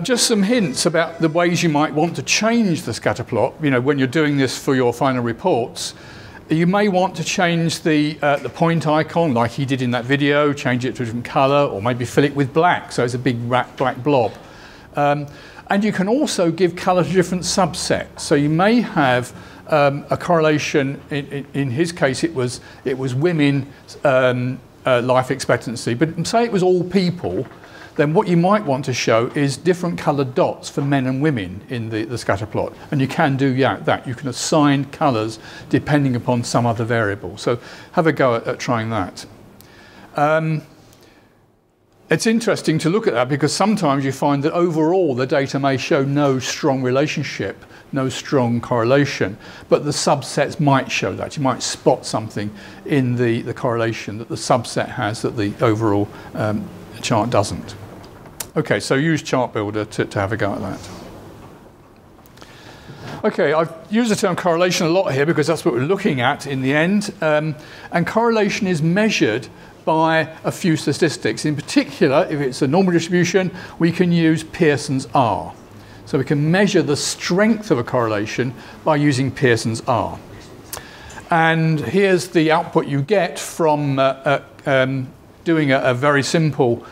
Just some hints about the ways you might want to change the scatter plot. You know, when you're doing this for your final reports, you may want to change the point icon, like he did in that video, change it to a different color, or maybe fill it with black, so it's a big black blob. And you can also give color to different subsets. So you may have a correlation, in his case it was women life expectancy, but say it was all people, then what you might want to show is different coloured dots for men and women in the scatter plot. And you can do that. You can assign colours depending upon some other variable. So have a go at trying that. It's interesting to look at that because sometimes you find that overall the data may show no strong relationship, no strong correlation, but the subsets might show that. You might spot something in the correlation that the subset has that the overall chart doesn't. Okay, so use Chart Builder to have a go at that. Okay, I've used the term correlation a lot here because that's what we're looking at in the end. And correlation is measured by a few statistics. In particular, if it's a normal distribution, we can use Pearson's R. So we can measure the strength of a correlation by using Pearson's R. And here's the output you get from doing a very simple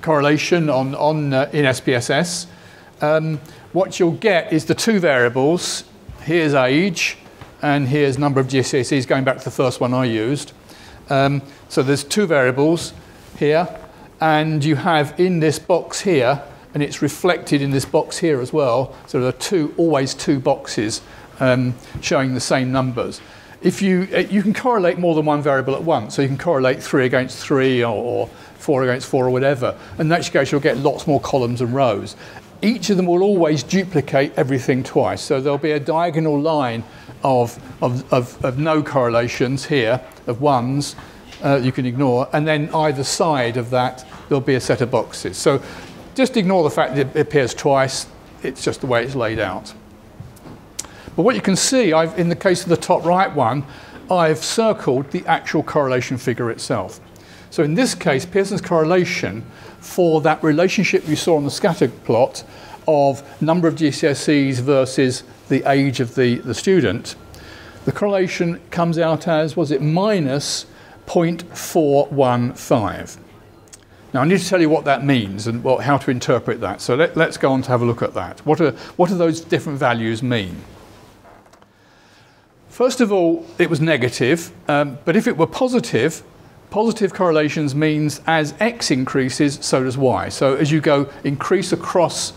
correlation in SPSS. What you'll get is the two variables. Here's age, and here's number of GCSEs, going back to the first one I used. So there's two variables here, and you have in this box here, and it's reflected in this box here as well. So there are always two boxes showing the same numbers. If you can correlate more than one variable at once, so you can correlate 3 against 3 or 4 against 4 or whatever. In that case, you'll get lots more columns and rows. Each of them will always duplicate everything twice, so there'll be a diagonal line of no correlations here, of ones you can ignore, and then either side of that there'll be a set of boxes. So just ignore the fact that it appears twice, it's just the way it's laid out. But what you can see, in the case of the top right one, I've circled the actual correlation figure itself. So in this case, Pearson's correlation for that relationship you saw on the scatter plot of number of GCSEs versus the age of the student, the correlation comes out as, was it minus 0.415. Now, I need to tell you what that means and how to interpret that. So let's go on to have a look at that. What do those different values mean? First of all, it was negative, but if it were positive, positive correlations means as X increases, so does Y. So as you go increase across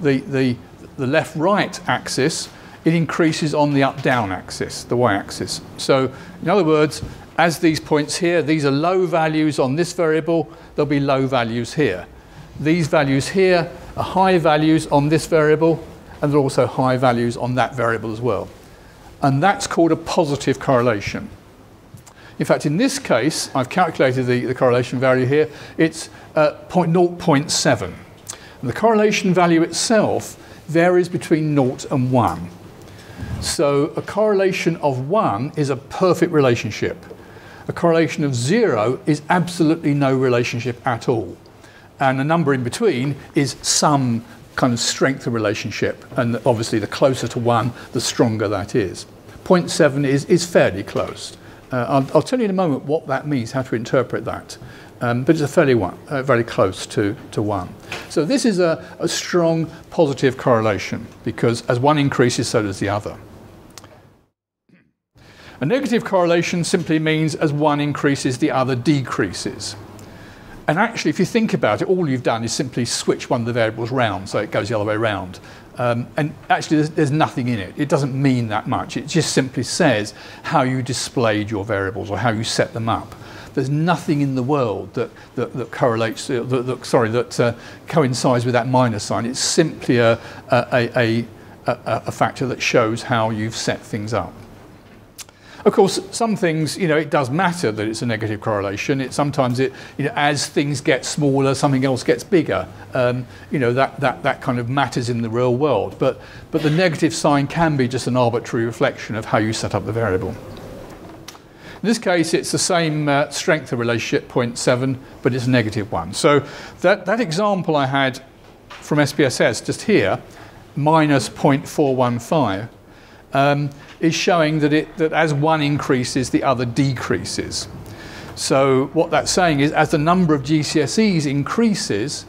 the left-right axis, it increases on the up-down axis, the Y axis. So in other words, as these points here, these are low values on this variable, there'll be low values here. These values here are high values on this variable, and there are also high values on that variable as well. And that's called a positive correlation. In fact, in this case, I've calculated the correlation value here. It's 0.7. And the correlation value itself varies between 0 and 1. So a correlation of 1 is a perfect relationship. A correlation of 0 is absolutely no relationship at all. And a number in between is some kind of strength of relationship, and obviously the closer to 1, the stronger that is. 0.7 is fairly close. I'll tell you in a moment what that means, how to interpret that, but it's a very close to 1. So this is a strong positive correlation, because as one increases, so does the other. A negative correlation simply means as one increases, the other decreases. And actually, if you think about it, all you've done is simply switch one of the variables round, so it goes the other way round. And actually, there's nothing in it. It doesn't mean that much. It just simply says how you displayed your variables or how you set them up. There's nothing in the world that coincides with that minus sign. It's simply a factor that shows how you've set things up. Of course, some things, you know, it does matter that it's a negative correlation. Sometimes as things get smaller, something else gets bigger. You know, that kind of matters in the real world. But the negative sign can be just an arbitrary reflection of how you set up the variable. In this case, it's the same strength of relationship, 0.7, but it's -1. So that example I had from SPSS just here, -0.415, is showing that as one increases, the other decreases. So what that's saying is, as the number of GCSEs increases,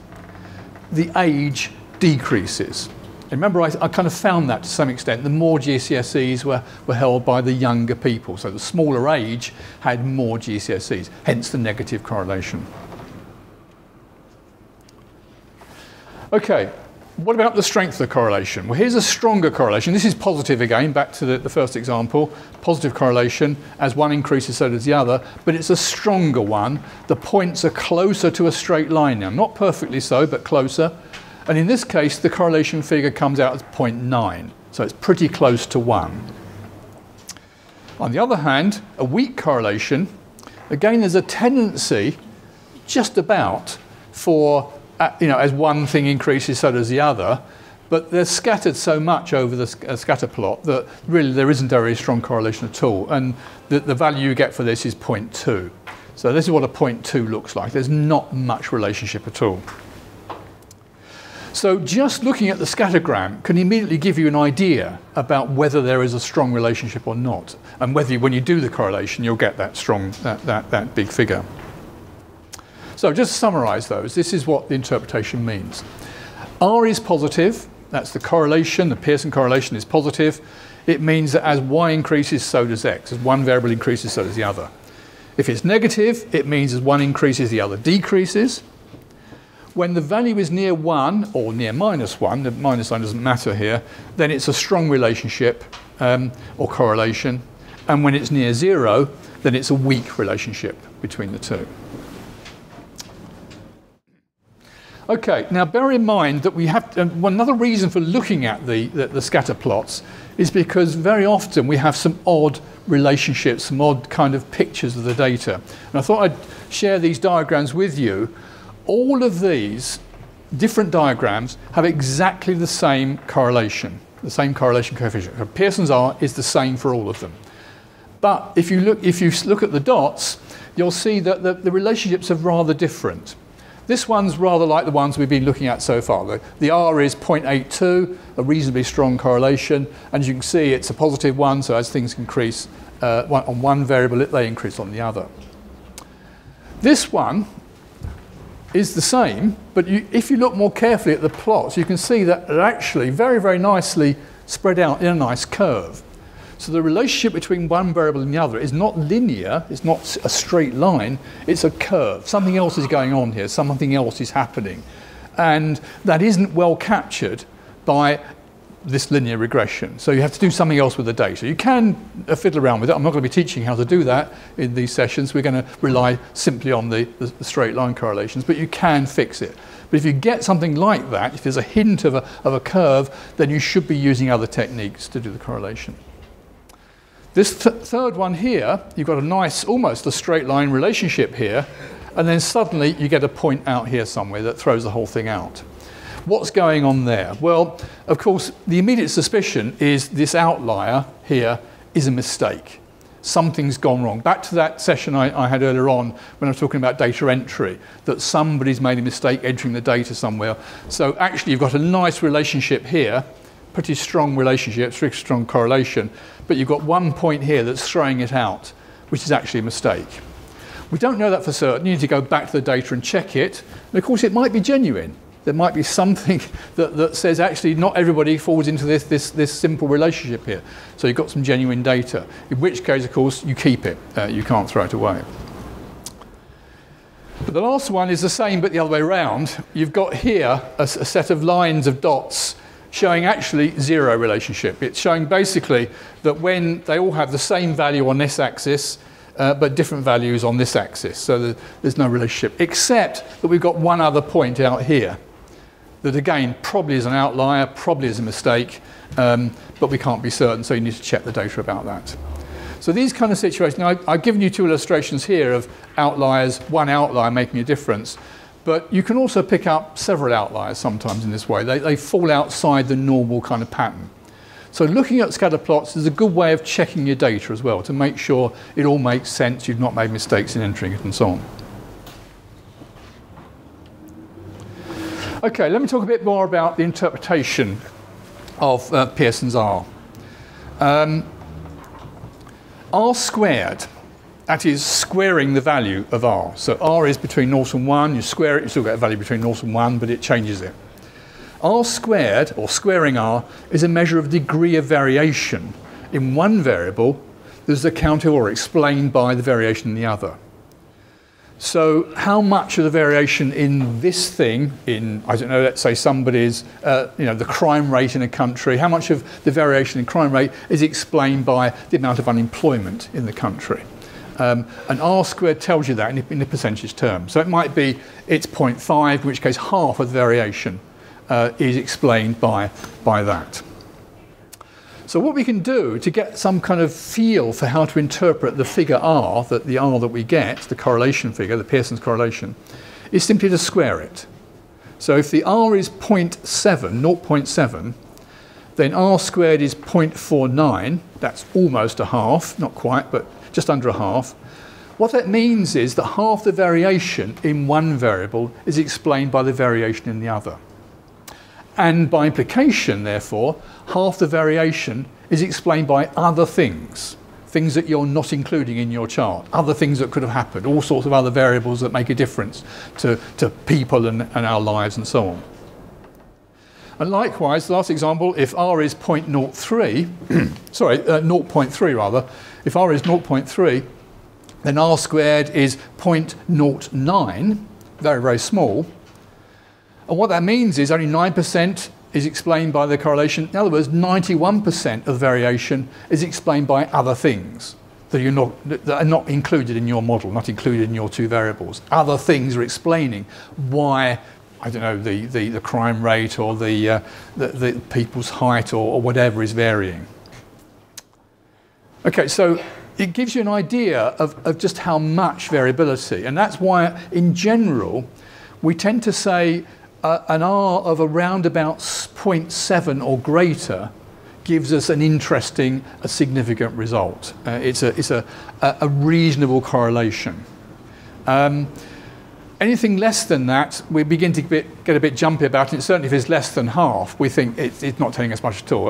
the age decreases. And remember, I kind of found that to some extent. The more GCSEs were held by the younger people. So the smaller age had more GCSEs, hence the negative correlation. Okay, what about the strength of the correlation? Well, here's a stronger correlation. This is positive again, back to the first example. Positive correlation, as one increases, so does the other, but it's a stronger one. The points are closer to a straight line now. Not perfectly so, but closer. And in this case, the correlation figure comes out as 0.9. So it's pretty close to 1. On the other hand, a weak correlation, again, there's a tendency just about for, as one thing increases, so does the other. But they're scattered so much over the scatter plot that really there isn't a very strong correlation at all. And the value you get for this is 0.2. So this is what a 0.2 looks like. There's not much relationship at all. So just looking at the scattergram can immediately give you an idea about whether there is a strong relationship or not, and whether when you do the correlation, you'll get that strong, that big figure. So just to summarize those, this is what the interpretation means. R is positive. That's the correlation. The Pearson correlation is positive. It means that as Y increases, so does X. As one variable increases, so does the other. If it's negative, it means as one increases, the other decreases. When the value is near 1 or near -1, the minus sign doesn't matter here, then it's a strong relationship or correlation. And when it's near 0, then it's a weak relationship between the two. OK, now bear in mind that we have another reason for looking at the scatter plots is because very often we have some odd relationships, some odd kind of pictures of the data. And I thought I'd share these diagrams with you. All of these different diagrams have exactly the same correlation coefficient. So Pearson's R is the same for all of them. But if you look at the dots, you'll see that the relationships are rather different. This one's rather like the ones we've been looking at so far. The R is 0.82, a reasonably strong correlation. And as you can see, it's a positive one, so as things increase on one variable, they increase on the other. This one is the same, but if you look more carefully at the plots, you can see that they're actually very, very nicely spread out in a nice curve. So the relationship between one variable and the other is not linear, it's not a straight line, it's a curve. Something else is going on here, something else is happening. And that isn't well captured by this linear regression. So you have to do something else with the data. You can fiddle around with it. I'm not going to be teaching how to do that in these sessions. We're going to rely simply on the straight line correlations, but you can fix it. But if you get something like that, if there's a hint of a curve, then you should be using other techniques to do the correlation. This third one here, you've got a nice, almost a straight line relationship here, and then suddenly you get a point out here somewhere that throws the whole thing out. What's going on there? Well, of course, the immediate suspicion is this outlier here is a mistake. Something's gone wrong. Back to that session I had earlier on when I was talking about data entry, that somebody's made a mistake entering the data somewhere. So actually, you've got a nice relationship here, pretty strong relationship, pretty strong correlation, but you've got one point here that's throwing it out, which is actually a mistake. We don't know that for certain. You need to go back to the data and check it. And of course, it might be genuine. There might be something that says, actually, not everybody falls into this simple relationship here. So you've got some genuine data, in which case, of course, you keep it. You can't throw it away. But the last one is the same, but the other way around. You've got here a set of lines of dots showing actually zero relationship. It's showing basically that when they all have the same value on this axis, but different values on this axis. So there's no relationship, except that we've got one other point out here. That again probably is an outlier, probably is a mistake, but we can't be certain, so you need to check the data about that. So these kind of situations, now I've given you two illustrations here of outliers, one outlier making a difference, but you can also pick up several outliers sometimes in this way. They fall outside the normal kind of pattern. So looking at scatter plots is a good way of checking your data as well to make sure it all makes sense, you've not made mistakes in entering it and so on. Okay, let me talk a bit more about the interpretation of Pearson's R. R squared, that is squaring the value of R. So R is between 0 and 1, you square it, you still get a value between 0 and 1, but it changes it. R squared, or squaring R, is a measure of degree of variation. In one variable, there's accounted or explained by the variation in the other. So how much of the variation in this thing, in, I don't know, let's say somebody's, the crime rate in a country, how much of the variation in crime rate is explained by the amount of unemployment in the country? And R squared tells you that in the percentage term. So it might be it's 0.5, in which case half of the variation is explained by that. So what we can do to get some kind of feel for how to interpret the figure R, that the R that we get, the correlation figure, the Pearson's correlation, is simply to square it. So if the R is 0.7, then R squared is 0.49. That's almost a half, not quite, but just under a half. What that means is that half the variation in one variable is explained by the variation in the other. And by implication, therefore, half the variation is explained by other things, things that you're not including in your chart, other things that could have happened, all sorts of other variables that make a difference to people and our lives and so on. And likewise, the last example, if R is 0.3 rather, if R is 0.3, then R squared is 0.09, very, very small. And what that means is only 9% is explained by the correlation. In other words, 91% of the variation is explained by other things that are not included in your model, not included in your two variables. Other things are explaining why, I don't know, the crime rate or the people's height or whatever is varying. Okay, so it gives you an idea of just how much variability. And that's why, in general, we tend to say an R of around about 0.7 or greater gives us an interesting, a significant result. It's a reasonable correlation. Anything less than that, we begin to get a bit jumpy about it. Certainly if it's less than half, we think it's not telling us much at all.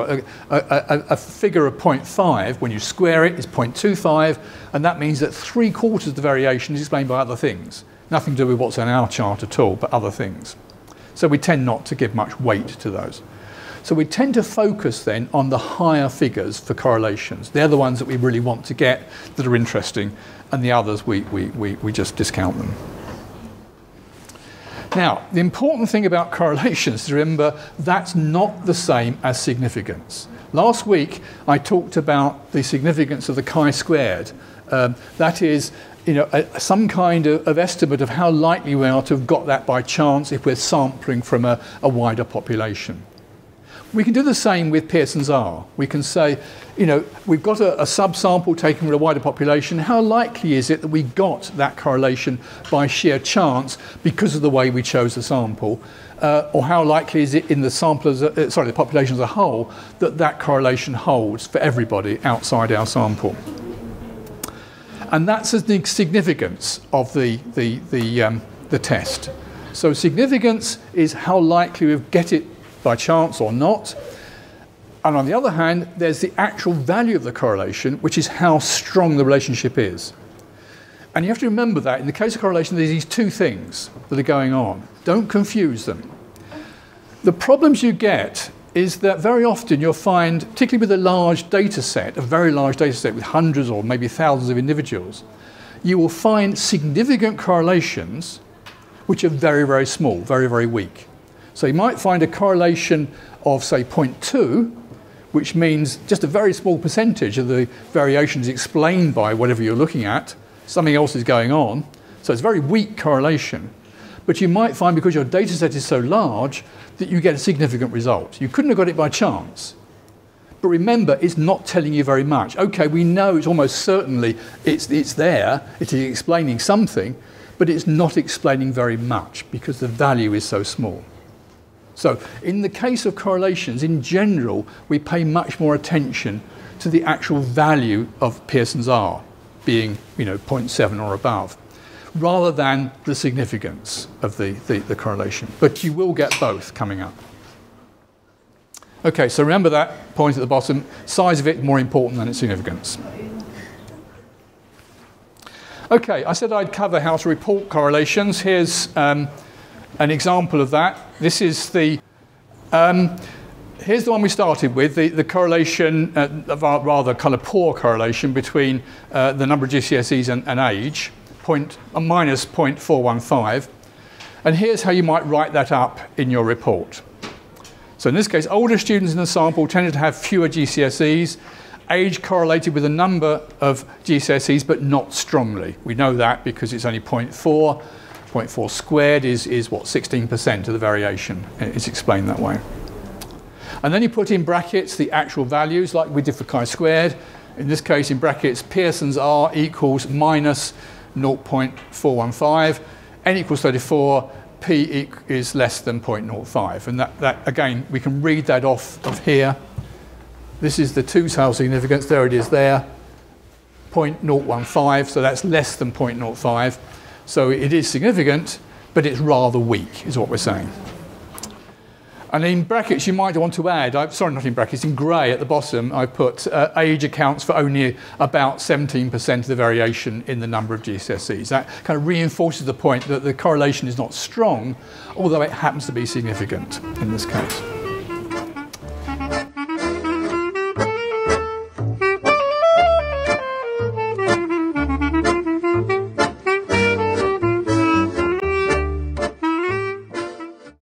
A figure of 0.5, when you square it, is 0.25, and that means that 3/4 of the variation is explained by other things. Nothing to do with what's on our chart at all, but other things. So we tend not to give much weight to those. So we tend to focus then on the higher figures for correlations. They're the ones that we really want to get that are interesting, and the others we just discount them. Now, the important thing about correlations is to remember that's not the same as significance. Last week, I talked about the significance of the chi-squared. That is, some kind of estimate of how likely we are to have got that by chance if we're sampling from a wider population. We can do the same with Pearson's R. We can say, we've got a subsample taken from a wider population. How likely is it that we got that correlation by sheer chance because of the way we chose the sample? Or how likely is it in the the population as a whole that that correlation holds for everybody outside our sample? And that's the significance of the test. So significance is how likely we get it by chance or not. And on the other hand, there's the actual value of the correlation, which is how strong the relationship is. And you have to remember that in the case of correlation, there's these two things that are going on. Don't confuse them. The problems you get is that very often you'll find, particularly with a very large data set with hundreds or maybe thousands of individuals, you will find significant correlations which are very, very small, very, very weak. So you might find a correlation of, say, 0.2, which means just a very small percentage of the variation is explained by whatever you're looking at. Something else is going on. So it's a very weak correlation. But you might find, because your data set is so large, that you get a significant result. You couldn't have got it by chance. But remember, it's not telling you very much. OK, we know it's almost certainly it's there. It is explaining something. But it's not explaining very much because the value is so small. So in the case of correlations, in general, we pay much more attention to the actual value of Pearson's R being 0.7 or above, rather than the significance of the correlation. But you will get both coming up. OK, so remember that point at the bottom. Size of it more important than its significance. OK, I said I'd cover how to report correlations. Here's an example of that. This is the here's the one we started with, the correlation, rather kind of poor correlation between the number of GCSEs and age, minus 0.415. And here's how you might write that up in your report. So in this case, older students in the sample tended to have fewer GCSEs. Age correlated with a number of GCSEs, but not strongly. We know that because it's only 0.4. 0.4 squared is what, 16% of the variation. It's explained that way. And then you put in brackets the actual values, like we did for chi-squared. In this case, in brackets, Pearson's R equals minus 0.415, n equals 34, p is less than 0.05. And that, again, we can read that off of here. This is the two-tail significance. There it is there, 0.015. So that's less than 0.05. So it is significant, but it's rather weak, is what we're saying. And in brackets, you might want to add, sorry, not in brackets, in grey at the bottom, I put age accounts for only about 17% of the variation in the number of GCSEs. That kind of reinforces the point that the correlation is not strong, although it happens to be significant in this case.